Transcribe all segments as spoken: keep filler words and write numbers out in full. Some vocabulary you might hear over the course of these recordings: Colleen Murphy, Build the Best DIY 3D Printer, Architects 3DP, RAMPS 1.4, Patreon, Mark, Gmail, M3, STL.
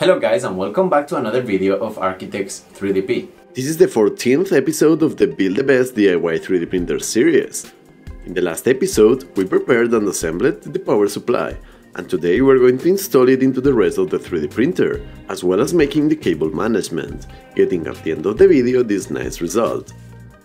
Hello guys, and welcome back to another video of Architects three D P. This is the fourteenth episode of the Build the Best D I Y three D Printer series. In the last episode, we prepared and assembled the power supply, and today we're going to install it into the rest of the three D printer, as well as making the cable management, getting at the end of the video this nice result.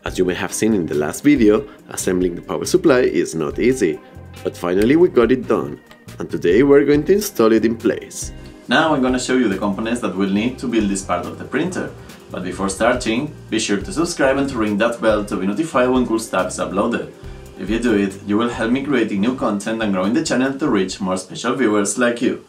As you may have seen in the last video, assembling the power supply is not easy, but finally we got it done, and today we're going to install it in place. Now I'm gonna show you the components that we'll need to build this part of the printer, but before starting, be sure to subscribe and to ring that bell to be notified when cool stuff is uploaded. If you do it, you will help me creating new content and growing the channel to reach more special viewers like you.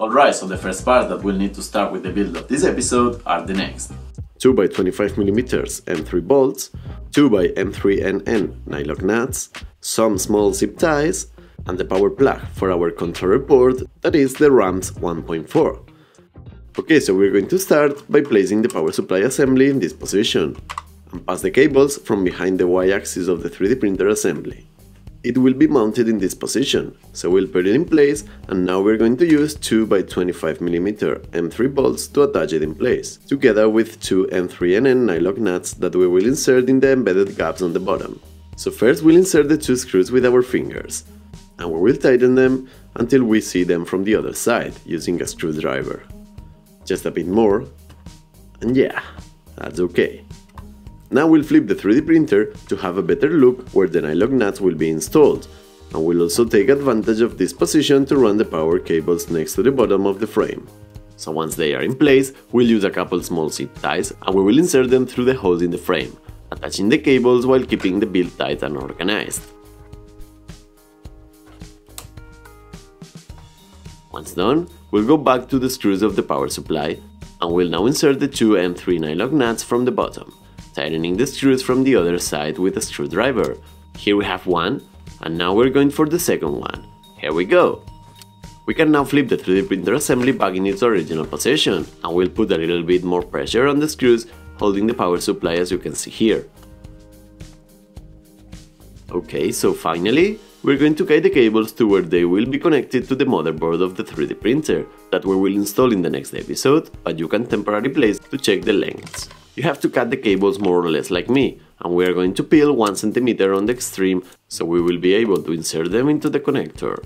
Alright, so the first parts that we'll need to start with the build of this episode are the next. two by twenty-five millimeter M three bolts, two by M three N N nylon nuts, some small zip ties, and the power plug for our controller port, that is the RAMPS one point four. Okay, so we're going to start by placing the power supply assembly in this position, and pass the cables from behind the y-axis of the three D printer assembly. It will be mounted in this position, so we'll put it in place, and now we're going to use two by twenty-five millimeter M three bolts to attach it in place, together with two M three N N nylon nuts that we will insert in the embedded gaps on the bottom. So first we'll insert the two screws with our fingers, and we will tighten them until we see them from the other side, using a screwdriver. Just a bit more, and yeah, that's okay. Now we'll flip the three D printer to have a better look where the nylon nuts will be installed, and we'll also take advantage of this position to run the power cables next to the bottom of the frame. So once they are in place, we'll use a couple small zip ties and we will insert them through the holes in the frame, attaching the cables while keeping the build tight and organized. Once done, we'll go back to the screws of the power supply, and we'll now insert the two M three nylon nuts from the bottom, tightening the screws from the other side with a screwdriver. Here we have one, and now we're going for the second one. Here we go! We can now flip the three D printer assembly back in its original position, and we'll put a little bit more pressure on the screws holding the power supply, as you can see here. Okay, so finally, we're going to guide the cables to where they will be connected to the motherboard of the three D printer, that we will install in the next episode, but you can temporarily place to check the lengths. You have to cut the cables more or less like me, and we are going to peel one centimeter on the extreme, so we will be able to insert them into the connector.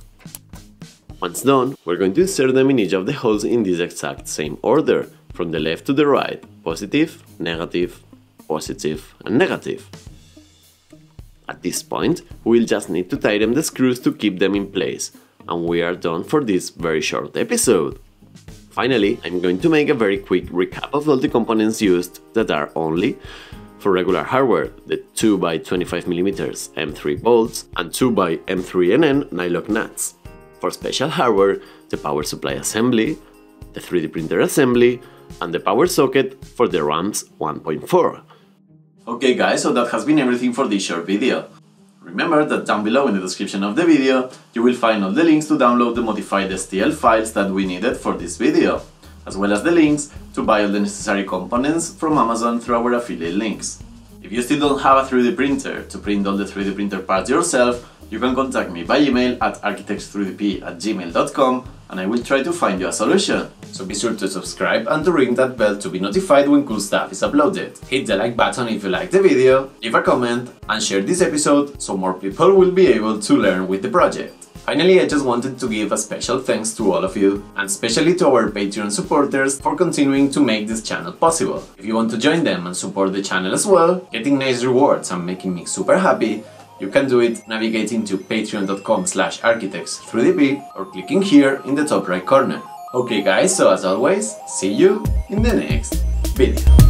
Once done, we're going to insert them in each of the holes in this exact same order, from the left to the right, positive, negative, positive, and negative. At this point, we'll just need to tighten the screws to keep them in place, and we are done for this very short episode. Finally, I'm going to make a very quick recap of all the components used that are only for regular hardware, the two by twenty-five millimeter M three bolts and two by M three N N nylon nuts. For special hardware, the power supply assembly, the three D printer assembly, and the power socket for the RAMPS one point four. Okay guys, so that has been everything for this short video. Remember that down below in the description of the video, you will find all the links to download the modified S T L files that we needed for this video, as well as the links to buy all the necessary components from Amazon through our affiliate links. If you still don't have a three D printer to print all the three D printer parts yourself, you can contact me by email at architects three D P at gmail dot com, and I will try to find you a solution. So be sure to subscribe and to ring that bell to be notified when cool stuff is uploaded. Hit the like button if you liked the video, leave a comment, and share this episode so more people will be able to learn with the project. Finally, I just wanted to give a special thanks to all of you, and especially to our Patreon supporters for continuing to make this channel possible. If you want to join them and support the channel as well, getting nice rewards and making me super happy, you can do it navigating to patreon dot com slash architects three D P or clicking here in the top right corner. Okay guys, so as always, see you in the next video.